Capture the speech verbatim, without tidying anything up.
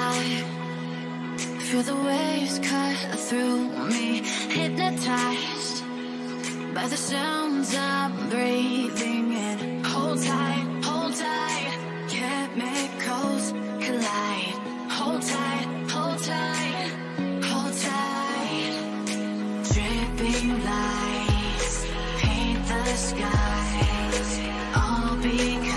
I feel the waves cut through me, hypnotized by the sounds I'm breathing in. Hold tight, hold tight, chemicals collide. Hold tight, hold tight, hold tight. Dripping lights paint the skies, all because